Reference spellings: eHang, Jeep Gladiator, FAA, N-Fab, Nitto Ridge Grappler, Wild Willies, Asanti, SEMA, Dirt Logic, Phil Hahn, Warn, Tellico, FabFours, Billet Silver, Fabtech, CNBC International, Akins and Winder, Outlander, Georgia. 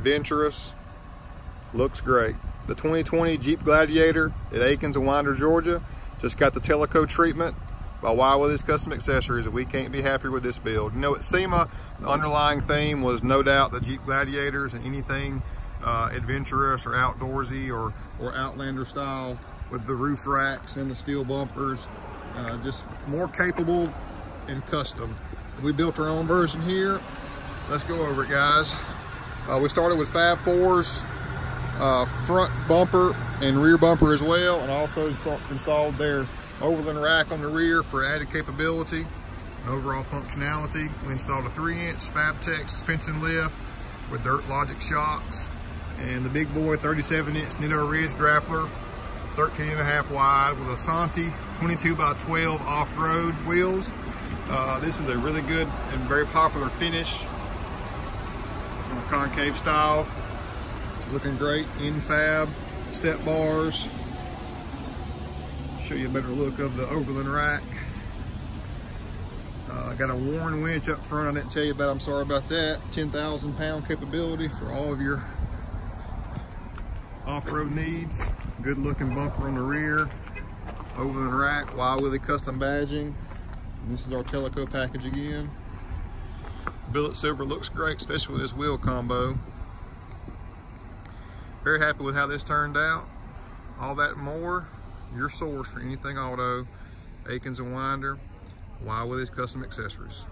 adventurous, looks great. The 2020 Jeep Gladiator at Akins and Winder, Georgia, just got the Tellico treatment by Wild Willies Custom Accessories, and we can't be happier with this build. You know, at SEMA, the underlying theme was no doubt the Jeep Gladiators and anything adventurous or outdoorsy or Outlander style, with the roof racks and the steel bumpers, just more capable and custom. We built our own version here. Let's go over it, guys. We started with FabFours front bumper and rear bumper as well, and also installed their overland rack on the rear for added capability and overall functionality. We installed a 3-inch Fabtech suspension lift with Dirt Logic shocks, and the big boy 37-inch Nitto Ridge Grappler, 13.5 wide, with Asanti 22x12 off-road wheels. This is a really good and very popular finish, concave style, looking great. N-Fab step bars. Show you a better look of the overland rack. Got a Warn winch up front. I didn't tell you about. I'm sorry about that. 10,000 pound capability for all of your off-road needs. Good looking bumper on the rear. Overland rack, Wild Willies custom badging. And this is our Tellico package again. Billet Silver looks great, especially with this wheel combo. Very happy with how this turned out. All that and more, your source for anything auto, Akins and Winder, Wild Willies Custom Accessories.